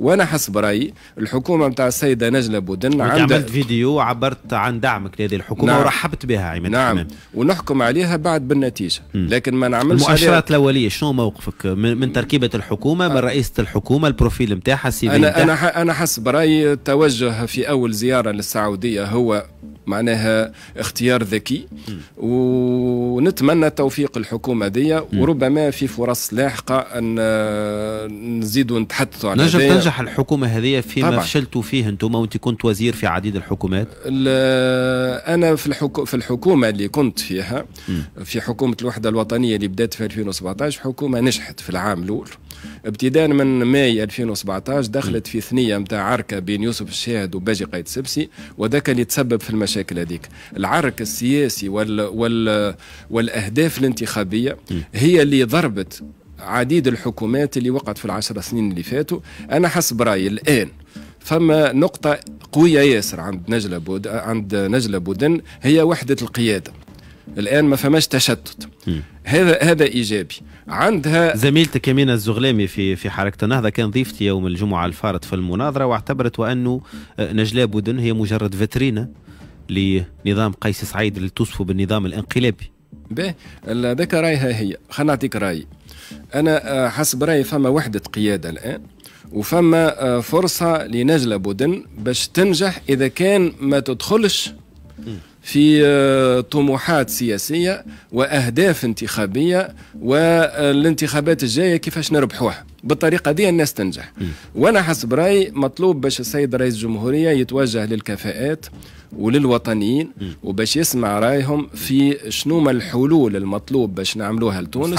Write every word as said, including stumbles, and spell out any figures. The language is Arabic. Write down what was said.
وانا حسب رايي الحكومه نتاع السيده نجلاء بودن عملت فيديو وعبرت عن دعمك لهذه الحكومه. نعم. ورحبت بها عماد الحمامي. نعم. ونحكم عليها بعد بالنتيجه. م. لكن ما نعملش المؤشرات الاوليه. شنو موقفك من, من تركيبه الحكومه، من رئيسه الحكومه، البروفيل نتاعها، السي في نتاعها؟ انا انا حسب رايي التوجه في اول زياره للسعوديه هو معناها اختيار ذكي، ونتمنى توفيق الحكومه دي، وربما في فرص لاحقه ان نزيدوا نتحدثوا على نجم تنجح الحكومه هذه فيما فشلتوا فيه انتم وانت كنت وزير في عديد الحكومات. انا في الحكو في الحكومه اللي كنت فيها، في حكومه الوحده الوطنيه اللي بدات في ألفين وسبعطاش، حكومه نجحت في العام الاول. ابتداء من ماي ألفين وسبعطاش دخلت في ثنيه نتاع عركه بين يوسف الشاهد وباجي قايد سبسي، وذاك اللي تسبب في المشاكل. المشاكل هذيك العرك السياسي وال وال والاهداف الانتخابيه هي اللي ضربت عديد الحكومات اللي وقعت في العشر سنين اللي فاتوا. انا حسب رايي الان فما نقطه قويه ياسر عند نجلاء بود عند نجلاء بودن، هي وحده القياده. الان ما فماش تشتت. م. هذا هذا ايجابي. عندها زميلتك أمينة الزغلامي في في حركه النهضه كان ضيفتي يوم الجمعه الفارط في المناظره، واعتبرت وانه نجلاء بودن هي مجرد فترينه لنظام قيس سعيد اللي توصفه بالنظام الانقلابي. باهي، هذاك رايها هي. خلينا نعطيك رايي. انا حسب رايي فما وحده قياده الان، وفما فرصه لنجلاء بودن باش تنجح اذا كان ما تدخلش في طموحات سياسيه واهداف انتخابيه والانتخابات الجايه كيفاش نربحوها. بالطريقه دي الناس تنجح. م. وانا حسب رايي مطلوب باش السيد رئيس الجمهوريه يتوجه للكفاءات وللوطنيين، وباش يسمع رايهم في شنو ما الحلول المطلوب باش نعملوها لتونس.